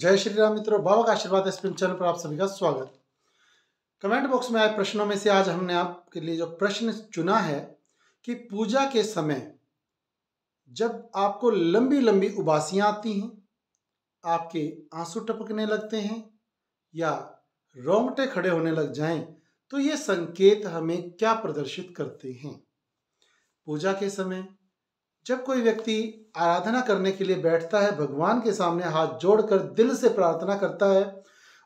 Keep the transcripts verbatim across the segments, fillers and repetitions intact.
जय श्री राम मित्रों, बाबा का आशीर्वाद एसपीएम चैनल पर आप सभी का स्वागत। कमेंट बॉक्स में आए प्रश्नों में से आज हमने आपके लिए जो प्रश्न चुना है कि पूजा के समय जब आपको लंबी लंबी उबासियाँ आती हैं, आपके आंसू टपकने लगते हैं या रोंगटे खड़े होने लग जाएं, तो ये संकेत हमें क्या प्रदर्शित करते हैं। पूजा के समय जब कोई व्यक्ति आराधना करने के लिए बैठता है, भगवान के सामने हाथ जोड़कर दिल से प्रार्थना करता है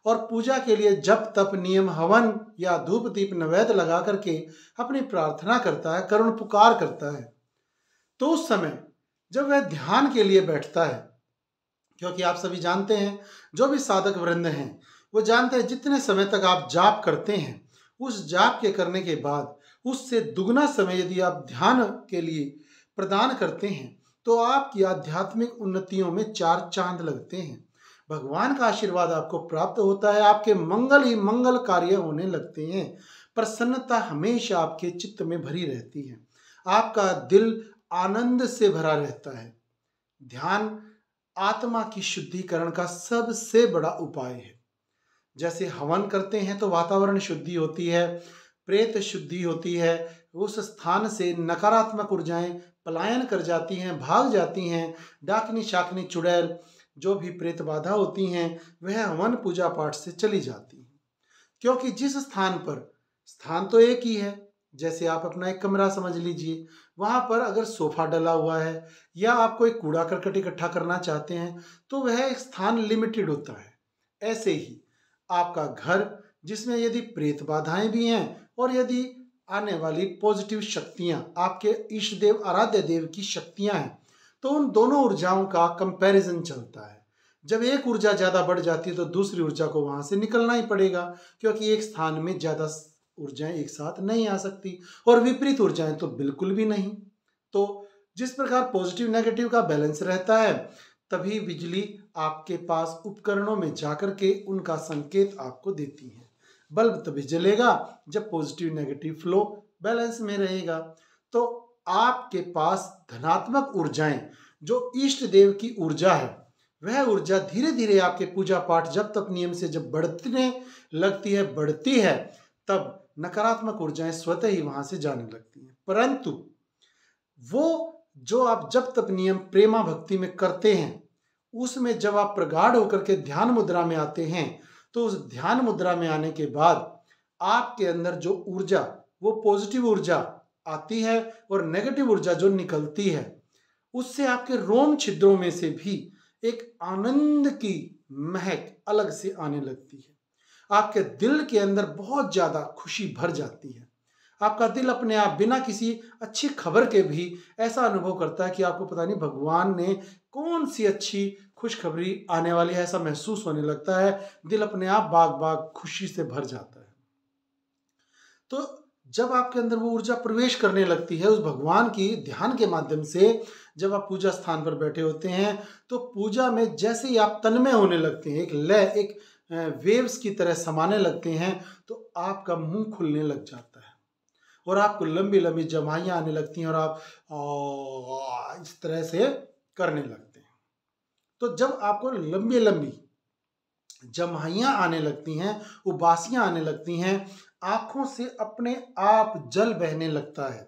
और पूजा के लिए जप तप नियम हवन या धूप दीप नैवेद्य लगा करके अपनी प्रार्थना करता है, करुण पुकार करता है, तो उस समय जब वह ध्यान के लिए बैठता है, क्योंकि आप सभी जानते हैं, जो भी साधक वृंद हैं वो जानते हैं जितने समय तक आप जाप करते हैं, उस जाप के करने के बाद उससे दुगना समय यदि आप ध्यान के लिए प्रदान करते हैं तो आपकी आध्यात्मिक उन्नतियों में चार चांद लगते हैं। भगवान का आशीर्वाद आपको प्राप्त होता है, आपके मंगल ही मंगल कार्य होने लगते हैं, प्रसन्नता हमेशा आपके चित्त में भरी रहती है, आपका दिल आनंद से भरा रहता है। ध्यान आत्मा की शुद्धिकरण का सबसे बड़ा उपाय है। जैसे हवन करते हैं तो वातावरण शुद्धि होती है, प्रेत शुद्धि होती है, उस स्थान से नकारात्मक ऊर्जाएं पलायन कर जाती हैं, भाग जाती हैं। डाकनी शाकनी चुड़ैल जो भी प्रेत बाधा होती हैं वह हवन पूजा पाठ से चली जाती हैं, क्योंकि जिस स्थान पर, स्थान तो एक ही है, जैसे आप अपना एक कमरा समझ लीजिए, वहाँ पर अगर सोफा डला हुआ है या आप कोई कूड़ा करकट इकट्ठा करना चाहते हैं तो वह स्थान लिमिटेड होता है। ऐसे ही आपका घर, जिसमें यदि प्रेत बाधाएं भी हैं और यदि आने वाली पॉजिटिव शक्तियां, आपके ईष्ट देव आराध्य देव की शक्तियां हैं, तो उन दोनों ऊर्जाओं का कंपैरिजन चलता है। जब एक ऊर्जा ज़्यादा बढ़ जाती है तो दूसरी ऊर्जा को वहाँ से निकलना ही पड़ेगा, क्योंकि एक स्थान में ज़्यादा ऊर्जाएं एक साथ नहीं आ सकती और विपरीत ऊर्जाएं तो बिल्कुल भी नहीं। तो जिस प्रकार पॉजिटिव नेगेटिव का बैलेंस रहता है, तभी बिजली आपके पास उपकरणों में जाकर के उनका संकेत आपको देती है। बल्ब तभी जलेगा जब पॉजिटिव नेगेटिव फ्लो बैलेंस में रहेगा। तो आपके पास धनात्मक ऊर्जाएं, जो ईष्ट देव की ऊर्जा है, वह ऊर्जा धीरे धीरे आपके पूजा पाठ जब तक नियम से जब बढ़ने लगती है बढ़ती है तब नकारात्मक ऊर्जाएं स्वतः ही वहां से जाने लगती हैं। परंतु वो जो आप जब तक नियम प्रेमा भक्ति में करते हैं, उसमें जब आप प्रगाढ़ होकर के ध्यान मुद्रा में आते हैं, तो उस ध्यान मुद्रा में आने के बाद आपके अंदर जो ऊर्जा, वो पॉजिटिव ऊर्जा आती है और नेगेटिव ऊर्जा जो निकलती है, उससे आपके रोम छिद्रों में से भी एक आनंद की महक अलग से आने लगती है। आपके दिल के अंदर बहुत ज़्यादा खुशी भर जाती है। आपका दिल अपने आप बिना किसी अच्छी खबर के भी ऐसा अनुभव करता है कि आपको पता नहीं भगवान ने कौन सी अच्छी खुशखबरी आने वाली है, ऐसा महसूस होने लगता है। दिल अपने आप बाग बाग खुशी से भर जाता है। तो जब आपके अंदर वो ऊर्जा प्रवेश करने लगती है उस भगवान की, ध्यान के माध्यम से जब आप पूजा स्थान पर बैठे होते हैं, तो पूजा में जैसे ही आप तन्मय होने लगते हैं, एक लय, एक वेव्स की तरह समाने लगते हैं, तो आपका मुंह खुलने लग जाता है और आपको लंबी लंबी जमाइयाँ आने लगती हैं और आप इस तरह से करने लगते हैं। तो जब आपको लंबी लंबी जमाइयाँ आने लगती हैं, उबासियाँ आने लगती हैं, आँखों से अपने आप जल बहने लगता है।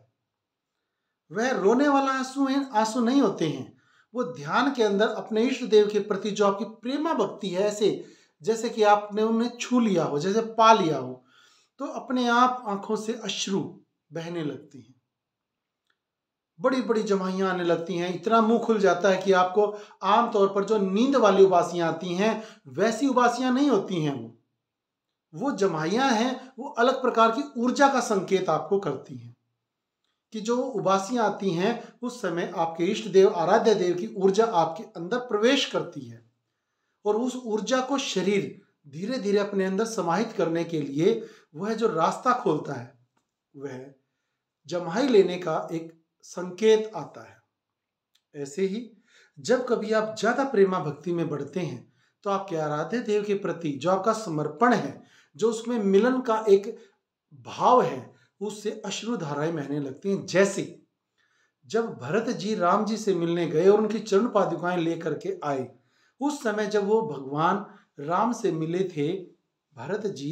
वह रोने वाला आंसू है, आंसू नहीं होते हैं, वो ध्यान के अंदर अपने इष्ट देव के प्रति जो आपकी प्रेमा भक्ति है, ऐसे जैसे कि आपने उन्हें छू लिया हो, जैसे पा लिया हो, तो अपने आप आंखों से अश्रु बहने लगती हैं, बड़ी बड़ी जमाइयाँ आने लगती हैं। इतना मुंह खुल जाता है कि आपको आमतौर पर जो नींद वाली उबासियाँ आती हैं वैसी उबासियाँ नहीं होती हैं। वो वो जमाइयाँ हैं, वो अलग प्रकार की ऊर्जा का संकेत आपको करती हैं कि जो उबासियाँ आती हैं उस समय आपके इष्ट देव आराध्य देव की ऊर्जा आपके अंदर प्रवेश करती है और उस ऊर्जा को शरीर धीरे धीरे अपने अंदर समाहित करने के लिए वह जो रास्ता खोलता है, वह जमाई लेने का एक संकेत आता है। ऐसे ही जब कभी आप ज़्यादा प्रेमा भक्ति में बढ़ते हैं, तो आपके आराध्य देव के प्रति जो आपका समर्पण है, जो उसमें मिलन का एक भाव है, उससे अश्रु धाराएं बहने लगती हैं। जैसे जब भरत जी राम जी से मिलने गए और उनकी चरण पादुकाएं लेकर के आए, उस समय जब वो भगवान राम से मिले थे भरत जी,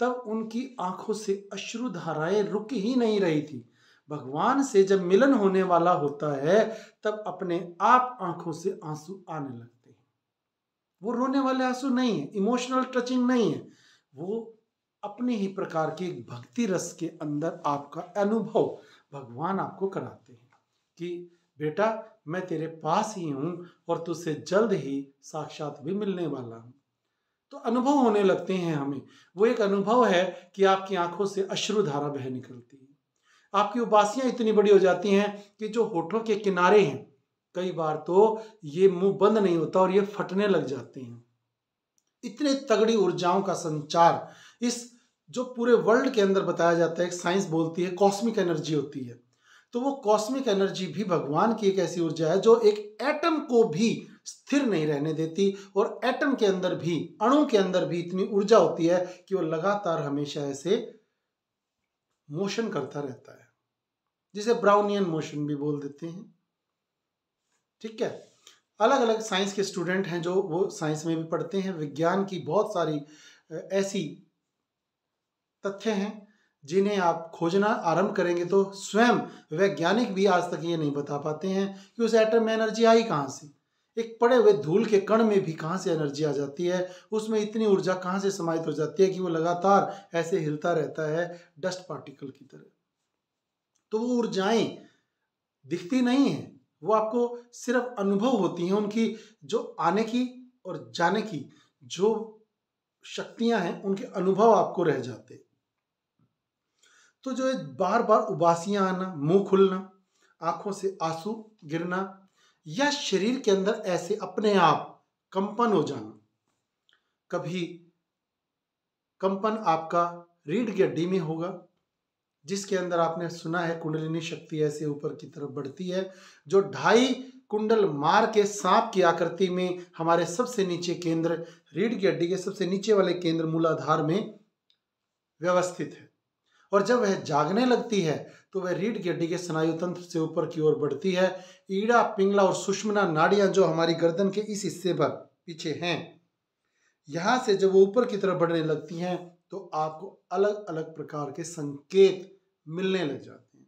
तब उनकी आंखों से अश्रु धाराएं रुक ही नहीं रही थी। भगवान से जब मिलन होने वाला होता है तब अपने आप आंखों से आंसू आने लगते हैं। वो रोने वाले आंसू नहीं है, इमोशनल टचिंग नहीं है, वो अपने ही प्रकार के भक्ति रस के अंदर आपका अनुभव भगवान आपको कराते हैं कि बेटा मैं तेरे पास ही हूं और तुझसे जल्द ही साक्षात भी मिलने वाला हूं। तो अनुभव होने लगते हैं हमें। वो एक अनुभव है कि आपकी आंखों से अश्रु धारा बह निकलती है, आपकी उबासियां इतनी बड़ी हो जाती हैं कि जो होठों के किनारे हैं कई बार तो ये मुंह बंद नहीं होता और ये फटने लग जाते हैं। इतने तगड़ी ऊर्जाओं का संचार इस जो पूरे वर्ल्ड के अंदर बताया जाता है, एक साइंस बोलती है कॉस्मिक एनर्जी होती है, तो वो कॉस्मिक एनर्जी भी भगवान की एक ऐसी ऊर्जा है जो एक एटम को भी स्थिर नहीं रहने देती, और एटम के अंदर भी अणु के अंदर भी इतनी ऊर्जा होती है कि वो लगातार हमेशा ऐसे मोशन करता रहता है, जिसे ब्राउनियन मोशन भी बोल देते हैं। ठीक है, अलग अलग साइंस के स्टूडेंट हैं जो वो साइंस में भी पढ़ते हैं, विज्ञान की बहुत सारी ऐसी तथ्य हैं जिन्हें आप खोजना आरंभ करेंगे तो स्वयं वैज्ञानिक भी आज तक ये नहीं बता पाते हैं कि उस एटम में एनर्जी आई कहाँ से। एक पड़े हुए धूल के कण में भी कहाँ से एनर्जी आ जाती है, उसमें इतनी ऊर्जा कहाँ से समाहित हो जाती है कि वो लगातार ऐसे हिलता रहता है डस्ट पार्टिकल की तरह। तो वो ऊर्जाएं दिखती नहीं है, वो आपको सिर्फ अनुभव होती हैं। उनकी जो आने की और जाने की जो शक्तियां हैं उनके अनुभव आपको रह जाते। तो जो बार बार उबासियां आना, मुंह खुलना, आंखों से आंसू गिरना या शरीर के अंदर ऐसे अपने आप कंपन हो जाना, कभी कंपन आपका रीढ़ हड्डी में होगा जिसके अंदर आपने सुना है कुंडलिनी शक्ति ऐसे ऊपर की तरफ बढ़ती है, जो ढाई कुंडल मार के सांप की आकृति में हमारे सबसे नीचे केंद्र रीढ़ की हड्डी के सबसे नीचे वाले केंद्र मूलाधार में व्यवस्थित है, और जब वह जागने लगती है तो वह रीढ़ की हड्डी के स्नायु तंत्र से ऊपर की ओर बढ़ती है। ईड़ा, पिंगला और सुषुम्ना नाड़ियां जो हमारी गर्दन के इस हिस्से पर पीछे हैं, यहाँ से जब वो ऊपर की तरफ बढ़ने लगती हैं तो आपको अलग अलग प्रकार के संकेत मिलने लग जाते हैं।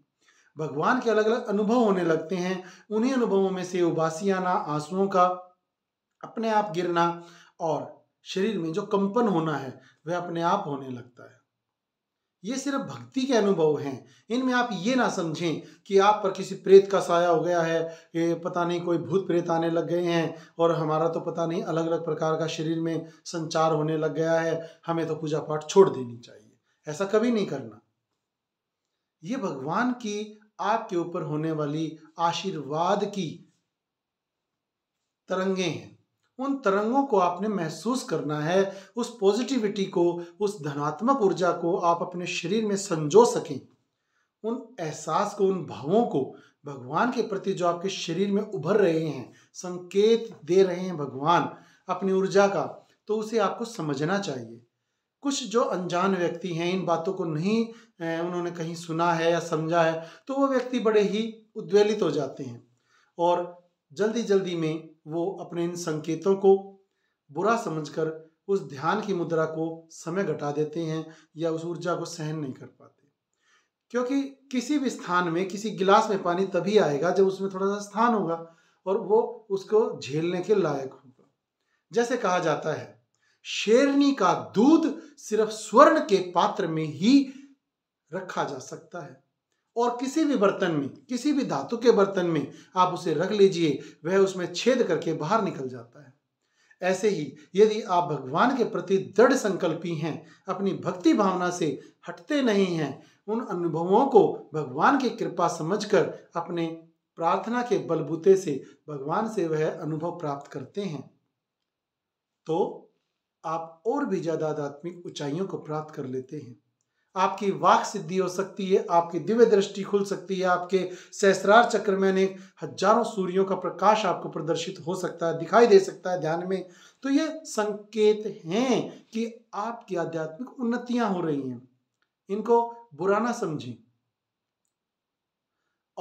भगवान के अलग अलग अनुभव होने लगते हैं। उन्हीं अनुभवों में से उबासी आना, आंसुओं का अपने आप गिरना और शरीर में जो कंपन होना है वह अपने आप होने लगता है। ये सिर्फ भक्ति के अनुभव हैं। इनमें आप ये ना समझें कि आप पर किसी प्रेत का साया हो गया है, ये पता नहीं कोई भूत प्रेत आने लग गए हैं और हमारा तो पता नहीं अलग अलग प्रकार का शरीर में संचार होने लग गया है, हमें तो पूजा पाठ छोड़ देनी चाहिए। ऐसा कभी नहीं करना। ये भगवान की आपके ऊपर होने वाली आशीर्वाद की तरंगें हैं। उन तरंगों को आपने महसूस करना है। उस पॉजिटिविटी को, उस धनात्मक ऊर्जा को आप अपने शरीर में संजो सकें। उन एहसास को, उन भावों को भगवान के प्रति जो आपके शरीर में उभर रहे हैं, संकेत दे रहे हैं भगवान अपनी ऊर्जा का, तो उसे आपको समझना चाहिए। कुछ जो अनजान व्यक्ति हैं, इन बातों को नहीं उन्होंने कहीं सुना है या समझा है, तो वो व्यक्ति बड़े ही उद्वेलित हो जाते हैं और जल्दी जल्दी में वो अपने इन संकेतों को बुरा समझकर उस ध्यान की मुद्रा को समय घटा देते हैं या उस ऊर्जा को सहन नहीं कर पाते। क्योंकि किसी भी स्थान में, किसी गिलास में पानी तभी आएगा जब उसमें थोड़ा सा स्थान होगा और वो उसको झेलने के लायक होगा। जैसे कहा जाता है, शेरनी का दूध सिर्फ स्वर्ण के पात्र में ही रखा जा सकता है, और किसी भी बर्तन में, किसी भी धातु के बर्तन में आप उसे रख लीजिए, वह उसमें छेद करके बाहर निकल जाता है। ऐसे ही यदि आप भगवान के प्रति दृढ़ संकल्पी हैं, अपनी भक्ति भावना से हटते नहीं हैं, उन अनुभवों को भगवान की कृपा समझकर अपने प्रार्थना के बलबूते से भगवान से वह अनुभव प्राप्त करते हैं, तो आप और भी ज्यादा आध्यात्मिक ऊंचाइयों को प्राप्त कर लेते हैं। आपकी वाक सिद्धि हो सकती है, आपकी दिव्य दृष्टि खुल सकती है, आपके सहस्रार चक्र में अनेक हजारों सूर्यों का प्रकाश आपको प्रदर्शित हो सकता है, दिखाई दे सकता है ध्यान में। तो ये संकेत हैं कि आपकी आध्यात्मिक उन्नतियां हो रही हैं। इनको बुरा ना समझें।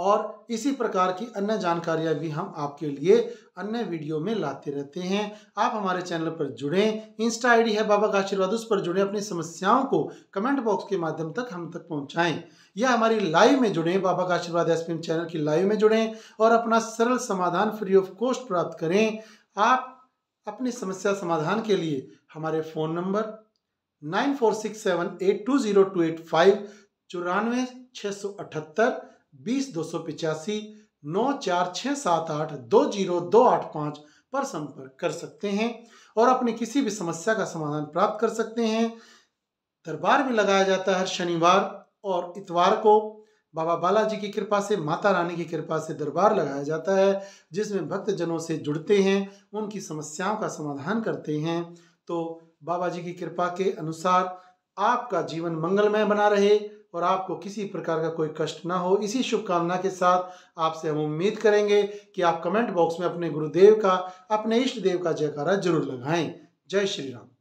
और इसी प्रकार की अन्य जानकारियां भी हम आपके लिए अन्य वीडियो में लाते रहते हैं। आप हमारे चैनल पर जुड़ें, इंस्टा आईडी है बाबा का आशीर्वाद, उस पर जुड़ें, अपनी समस्याओं को कमेंट बॉक्स के माध्यम तक हम तक पहुंचाएं, या हमारी लाइव में जुड़ें, बाबा का आशीर्वाद एसपीएम चैनल की लाइव में जुड़ें और अपना सरल समाधान फ्री ऑफ कॉस्ट प्राप्त करें। आप अपनी समस्या समाधान के लिए हमारे phone number nine four six seven eight two zero two eight five चौरानवे छः सौ अठहत्तर बीस दो सौ पिचासी नौ चार छः सात आठ दो जीरो दो आठ पाँच पर संपर्क कर सकते हैं और अपनी किसी भी समस्या का समाधान प्राप्त कर सकते हैं। दरबार भी लगाया जाता है हर शनिवार और इतवार को। बाबा बालाजी की कृपा से, माता रानी की कृपा से दरबार लगाया जाता है, जिसमें भक्तजनों से जुड़ते हैं, उनकी समस्याओं का समाधान करते हैं। तो बाबा जी की कृपा के अनुसार आपका जीवन मंगलमय बना रहे और आपको किसी प्रकार का कोई कष्ट ना हो, इसी शुभकामना के साथ आपसे हम उम्मीद करेंगे कि आप कमेंट बॉक्स में अपने गुरुदेव का, अपने इष्ट देव का जयकारा जरूर लगाएं। जय श्री राम।